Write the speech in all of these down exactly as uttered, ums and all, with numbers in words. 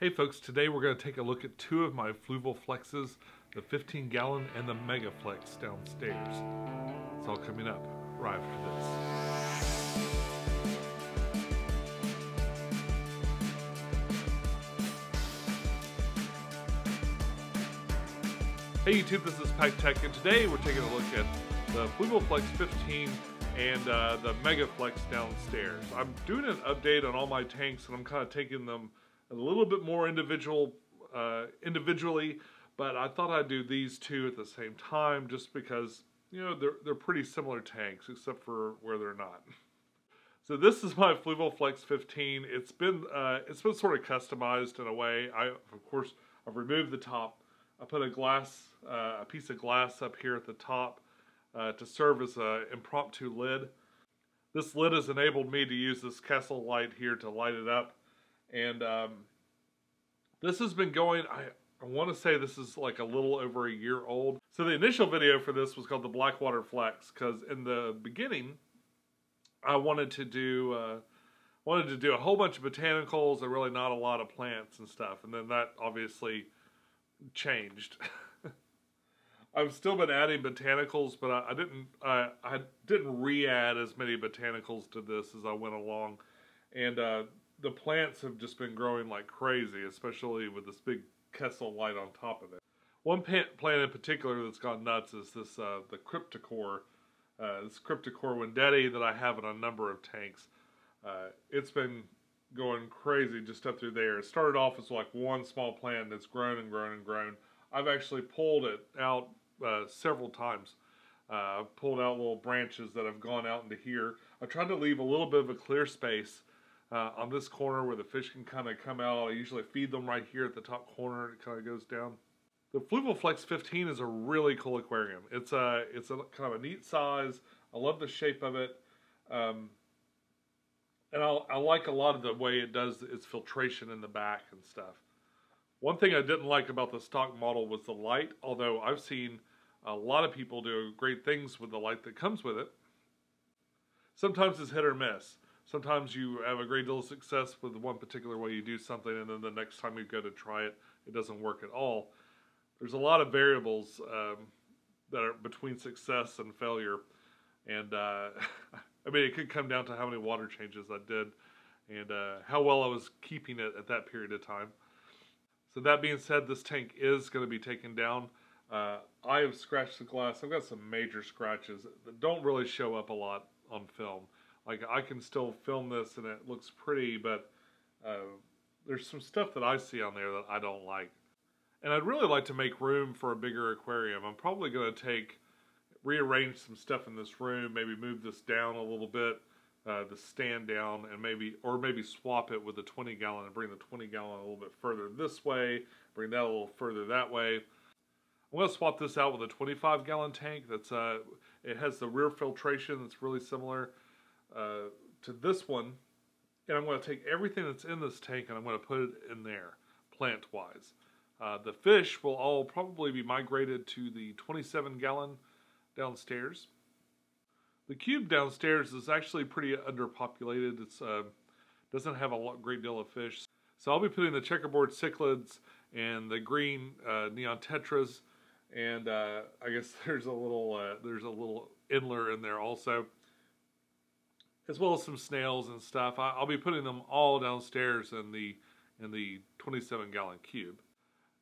Hey folks, today we're going to take a look at two of my Fluval Flexes, the fifteen gallon and the Mega Flex downstairs. It's all coming up right after this. Hey YouTube, this is Pecktec, and today we're taking a look at the Fluval Flex fifteen and uh, the Mega Flex downstairs. I'm doing an update on all my tanks, and I'm kind of taking them a little bit more individual, uh, individually, but I thought I'd do these two at the same time just because, you know, they're, they're pretty similar tanks, except for where they're not. So this is my Fluval Flex fifteen. It's been, uh, it's been sort of customized in a way. I, of course, I've removed the top. I put a glass, uh, a piece of glass up here at the top uh, to serve as an impromptu lid. This lid has enabled me to use this Kessel light here to light it up. And um, this has been going, I, I want to say this is like a little over a year old. So the initial video for this was called the Blackwater Flex, because in the beginning I wanted to do uh, wanted to do a whole bunch of botanicals and really not a lot of plants and stuff. And then that obviously changed. I've still been adding botanicals, but I, I didn't I, I didn't re-add as many botanicals to this as I went along, and uh, the plants have just been growing like crazy, especially with this big Kessel light on top of it. One plant in particular that's gone nuts is this uh, the Cryptocoryne, uh, this Cryptocoryne wendtii that I have in a number of tanks. Uh, it's been going crazy just up through there. It started off as like one small plant that's grown and grown and grown. I've actually pulled it out uh, several times. Uh, I've pulled out little branches that have gone out into here. I tried to leave a little bit of a clear space uh, on this corner where the fish can kind of come out. I usually feed them right here at the top corner, and it kind of goes down. The Fluval Flex fifteen is a really cool aquarium. It's a, it's a kind of a neat size. I love the shape of it. Um, And I, I like a lot of the way it does its filtration in the back and stuff. One thing I didn't like about the stock model was the light, although I've seen a lot of people do great things with the light that comes with it. Sometimes it's hit or miss. Sometimes you have a great deal of success with one particular way you do something, and then the next time you go to try it, it doesn't work at all. There's a lot of variables um, that are between success and failure, and uh, I mean, it could come down to how many water changes I did and uh, how well I was keeping it at that period of time. So that being said, this tank is going to be taken down. Uh, I have scratched the glass. I've got some major scratches that don't really show up a lot on film. Like, I can still film this and it looks pretty, but uh, there's some stuff that I see on there that I don't like. And I'd really like to make room for a bigger aquarium. I'm probably going to take... rearrange some stuff in this room, maybe move this down a little bit, uh, the stand down, and maybe, or maybe swap it with the twenty gallon and bring the twenty gallon a little bit further this way, bring that a little further that way. I'm going to swap this out with a twenty-five gallon tank that's, uh, it has the rear filtration that's really similar uh, to this one, and I'm going to take everything that's in this tank and I'm going to put it in there, plant-wise. Uh, the fish will all probably be migrated to the twenty-seven gallon downstairs. The cube downstairs is actually pretty underpopulated. It's uh, doesn't have a lot, great deal of fish. So I'll be putting the checkerboard cichlids and the green uh, neon tetras, and uh, I guess there's a little uh, there's a little endler in there also, as well as some snails and stuff. I, I'll be putting them all downstairs in the in the twenty-seven gallon cube.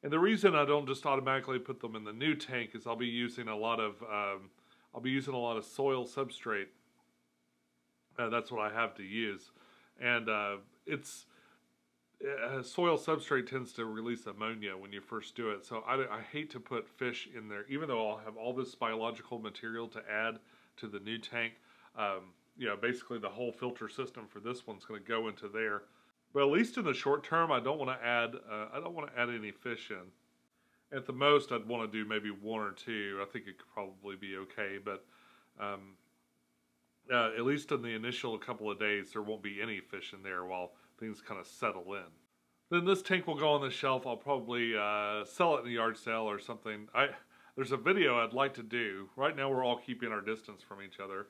And the reason I don't just automatically put them in the new tank is I'll be using a lot of um, I'll be using a lot of soil substrate. Uh, that's what I have to use, and uh, it's uh, soil substrate tends to release ammonia when you first do it. So I, I hate to put fish in there, even though I'll have all this biological material to add to the new tank. Um, you know, basically the whole filter system for this one's going to go into there. But at least in the short term, I don't want to add. Uh, I don't want to add any fish in. At the most, I'd want to do maybe one or two. I think it could probably be okay. But um, uh, at least in the initial couple of days, there won't be any fish in there while things kind of settle in. Then this tank will go on the shelf. I'll probably uh, sell it in the yard sale or something. I there's a video I'd like to do. Right now, we're all keeping our distance from each other,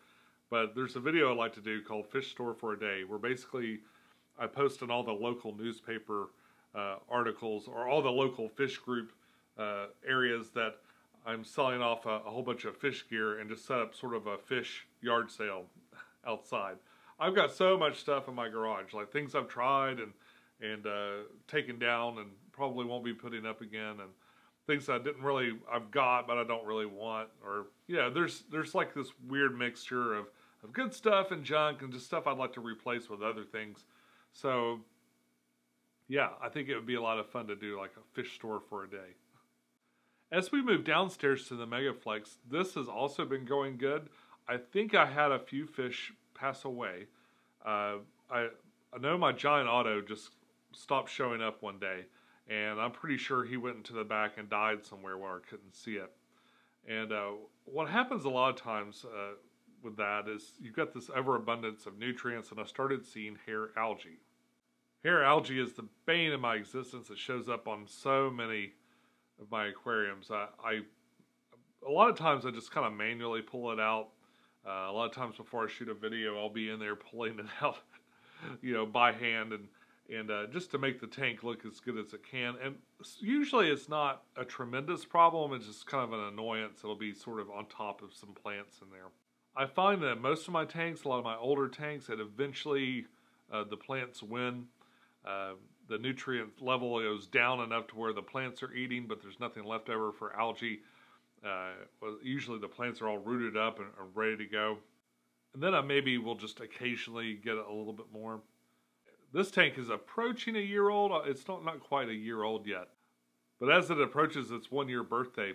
but there's a video I'd like to do called "Fish Store for a Day," where basically I post in all the local newspaper uh, articles, or all the local fish group uh, areas that I'm selling off a, a whole bunch of fish gear and just set up sort of a fish yard sale outside. I've got so much stuff in my garage, like things I've tried and and uh, taken down and probably won't be putting up again, and things I didn't really, I've got but I don't really want, or yeah, there's there's like this weird mixture of, of good stuff and junk and just stuff I'd like to replace with other things. So yeah, I think it would be a lot of fun to do like a fish store for a day. As we move downstairs to the Mega Flex, this has also been going good. I think I had a few fish pass away. Uh, I, I know my giant auto just stopped showing up one day, and I'm pretty sure he went into the back and died somewhere where I couldn't see it. And uh, what happens a lot of times uh, with that is you've got this overabundance of nutrients, and I started seeing hair algae. Hair algae is the bane of my existence. It shows up on so many of my aquariums. I, I a lot of times I just kind of manually pull it out. Uh, a lot of times before I shoot a video, I'll be in there pulling it out, you know, by hand, and and uh, just to make the tank look as good as it can. And usually it's not a tremendous problem. It's just kind of an annoyance. It'll be sort of on top of some plants in there. I find that most of my tanks, a lot of my older tanks, that eventually uh, the plants win. Uh, the nutrient level goes down enough to where the plants are eating, but there's nothing left over for algae. Uh, well, usually the plants are all rooted up and are ready to go. And then I maybe will just occasionally get a little bit more. This tank is approaching a year old. It's not, not quite a year old yet. But as it approaches its one year birthday,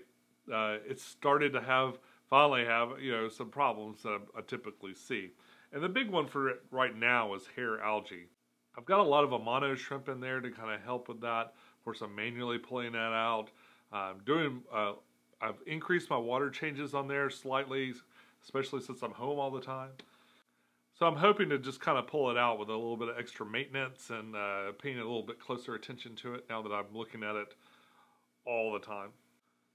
uh, it's started to have, finally have, you know, some problems that I, I typically see. And the big one for it right now is hair algae. I've got a lot of Amano shrimp in there to kind of help with that. Of course, I'm manually pulling that out. I'm doing, uh, I've increased my water changes on there slightly, especially since I'm home all the time. So I'm hoping to just kind of pull it out with a little bit of extra maintenance and uh, paying a little bit closer attention to it now that I'm looking at it all the time.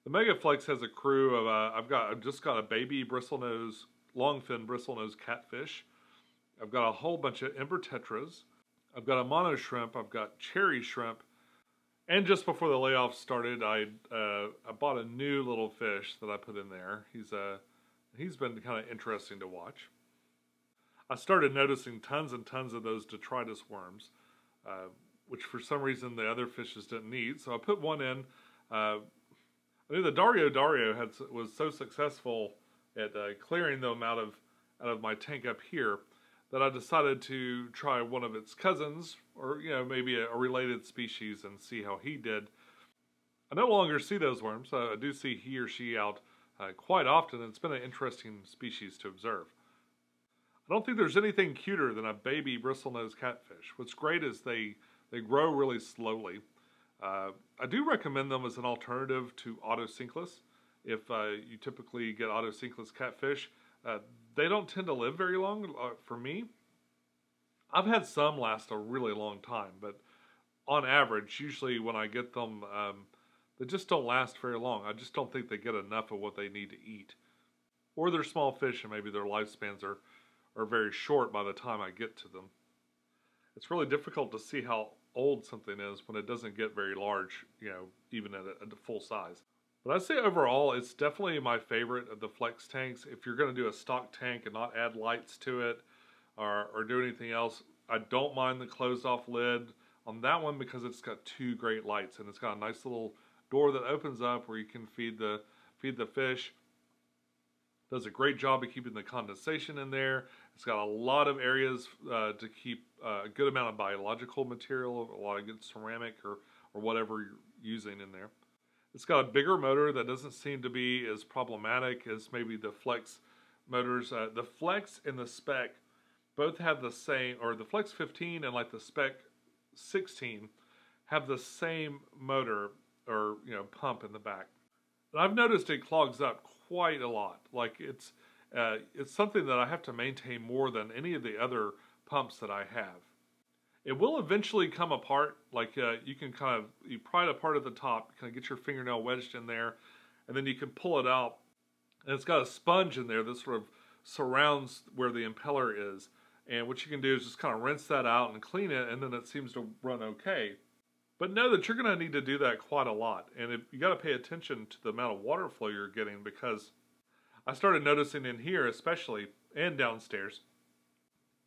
The Mega Flex has a crew of, uh, I've got, I've just got a baby bristlenose, longfin bristlenose catfish. I've got a whole bunch of ember tetras. I've got a mono shrimp, I've got cherry shrimp, and just before the layoff started, I uh, I bought a new little fish that I put in there. He's uh, he's been kind of interesting to watch. I started noticing tons and tons of those detritus worms, uh, which for some reason the other fishes didn't need. So I put one in. Uh, I knew the Dario Dario had was so successful at uh, clearing them out of out of my tank up here, that I decided to try one of its cousins, or you know, maybe a, a related species, and see how he did. I no longer see those worms. I do see he or she out uh, quite often, and it's been an interesting species to observe. I don't think there's anything cuter than a baby bristlenose catfish. What's great is they, they grow really slowly. Uh, I do recommend them as an alternative to Otocinclus. If uh, you typically get Otocinclus catfish, uh, they don't tend to live very long uh, for me. I've had some last a really long time, but on average, usually when I get them, um, they just don't last very long. I just don't think they get enough of what they need to eat. Or they're small fish and maybe their lifespans are, are very short by the time I get to them. It's really difficult to see how old something is when it doesn't get very large, you know, even at a, at a full size. But I'd say overall, it's definitely my favorite of the Flex tanks. If you're going to do a stock tank and not add lights to it or, or do anything else, I don't mind the closed off lid on that one because it's got two great lights, and it's got a nice little door that opens up where you can feed the, feed the fish. It does a great job of keeping the condensation in there. It's got a lot of areas uh, to keep a good amount of biological material, a lot of good ceramic or, or whatever you're using in there. It's got a bigger motor that doesn't seem to be as problematic as maybe the Flex motors. Uh, the Flex and the Spec both have the same, or the Flex fifteen and like the Spec sixteen have the same motor or, you know, pump in the back. And I've noticed it clogs up quite a lot. Like it's, uh, it's something that I have to maintain more than any of the other pumps that I have. It will eventually come apart, like uh, you can kind of, you pry it apart at the top, kind of get your fingernail wedged in there, and then you can pull it out. And it's got a sponge in there that sort of surrounds where the impeller is. And what you can do is just kind of rinse that out and clean it, and then it seems to run okay. But know that you're going to need to do that quite a lot. And if, you got to pay attention to the amount of water flow you're getting, because I started noticing in here especially, and downstairs,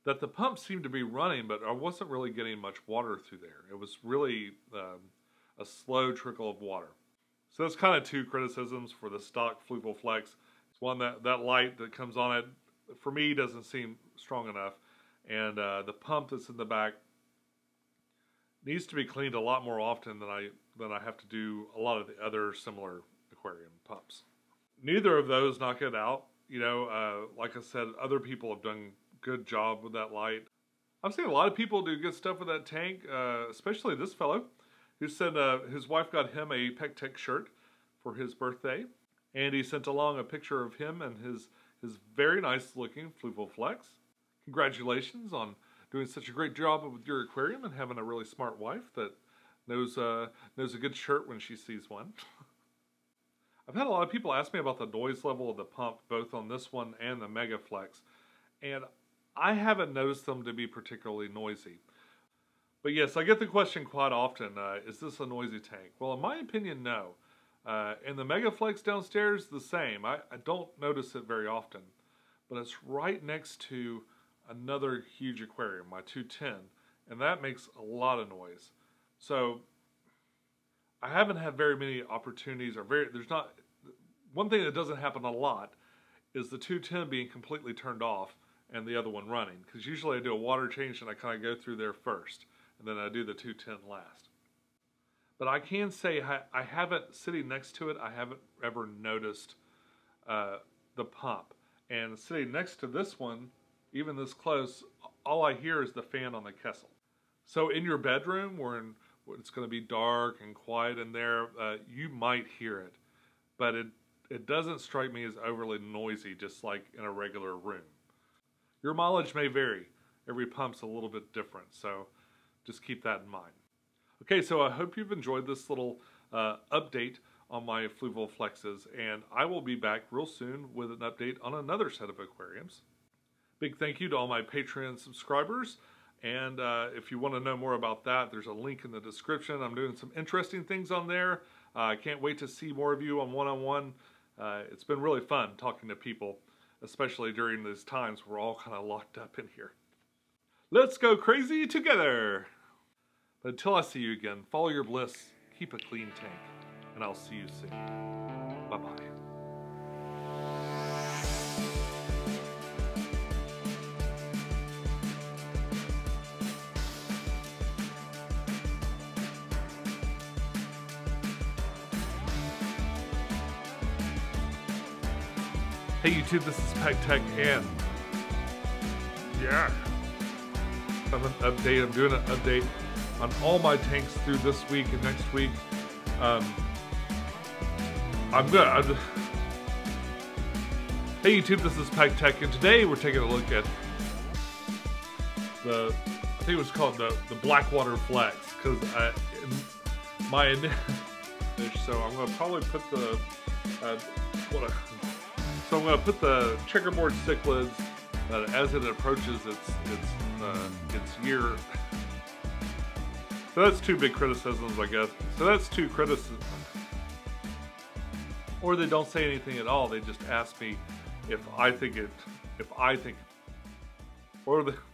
that the pump seemed to be running, but I wasn't really getting much water through there. It was really um, a slow trickle of water. So that's kind of two criticisms for the stock Fluval Flex. It's one, that, that light that comes on it, for me, doesn't seem strong enough. And uh, the pump that's in the back needs to be cleaned a lot more often than I than I have to do a lot of the other similar aquarium pumps. Neither of those knock it out. You know, uh, like I said, other people have done good job with that light. I've seen a lot of people do good stuff with that tank, uh, especially this fellow who said uh, his wife got him a Pecktec shirt for his birthday, and he sent along a picture of him and his, his very nice looking Fluval Flex. Congratulations on doing such a great job with your aquarium and having a really smart wife that knows, uh, knows a good shirt when she sees one. I've had a lot of people ask me about the noise level of the pump, both on this one and the Mega Flex, and I haven't noticed them to be particularly noisy. But yes, I get the question quite often, uh, is this a noisy tank? Well, in my opinion, no. Uh, and the Mega Flex downstairs, the same. I, I don't notice it very often, but it's right next to another huge aquarium, my two ten, and that makes a lot of noise. So I haven't had very many opportunities, or very, there's not, one thing that doesn't happen a lot is the two ten being completely turned off and the other one running, because usually I do a water change and I kind of go through there first, and then I do the two ten last. But I can say I, I haven't, sitting next to it, I haven't ever noticed uh, the pump. And sitting next to this one, even this close, all I hear is the fan on the Kessel. So in your bedroom, where in, it's going to be dark and quiet in there, uh, you might hear it. But it, it doesn't strike me as overly noisy, just like in a regular room. Your mileage may vary. Every pump's a little bit different, so just keep that in mind. Okay, so I hope you've enjoyed this little uh, update on my Fluval Flexes, and I will be back real soon with an update on another set of aquariums. Big thank you to all my Patreon subscribers, and uh, if you want to know more about that, there's a link in the description. I'm doing some interesting things on there. I uh, can't wait to see more of you on one-on-one. Uh, it's been really fun talking to people, especially during these times we're all kind of locked up in here. Let's go crazy together! But until I see you again, follow your bliss, keep a clean tank, and I'll see you soon. Bye-bye. Hey YouTube, this is Pecktec, and yeah, I'm an update. I'm doing an update on all my tanks through this week and next week. Um, I'm good. I'm just... Hey YouTube, this is Pecktec, and today we're taking a look at the, I think it was called the the Blackwater Flex, because I in my so I'm gonna probably put the uh, what a. So I'm going to put the checkerboard cichlids uh, as it approaches its its uh, its year. So that's two big criticisms, I guess. So that's two criticisms. Or they don't say anything at all. They just ask me if I think it, if I think, or the.